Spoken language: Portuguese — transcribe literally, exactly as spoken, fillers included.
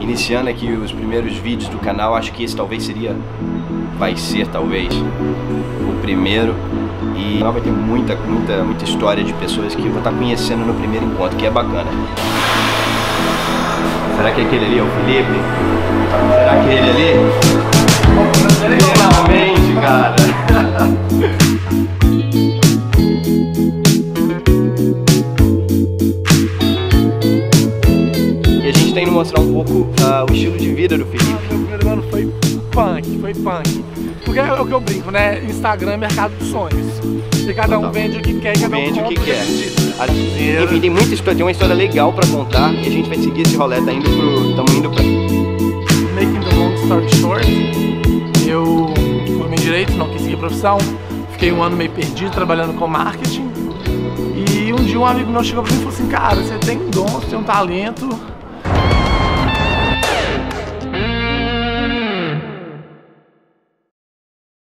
Iniciando aqui os primeiros vídeos do canal, acho que esse talvez seria, vai ser talvez, o primeiro. E lá vai ter muita, muita, muita história de pessoas que eu vou estar conhecendo no primeiro encontro, que é bacana. Será que aquele ali é o Felipe? Será que ele ali? Finalmente, cara! Mostrar um pouco uh, o estilo de vida do Felipe. Ah, meu primeiro ano foi punk, foi punk. Porque é o que eu brinco, né? Instagram é mercado dos sonhos. E cada um vende o que quer, cada um vende o que quer. A... Enfim, tem muita história, tem uma história legal pra contar e a gente vai seguir esse rolê, tá indo pro... Tamo indo pra... Making the long story short, eu formei em direito, não quis seguir a profissão, fiquei um ano meio perdido trabalhando com marketing. E um dia um amigo meu chegou pra mim e falou assim, cara, você tem um dom, você tem um talento,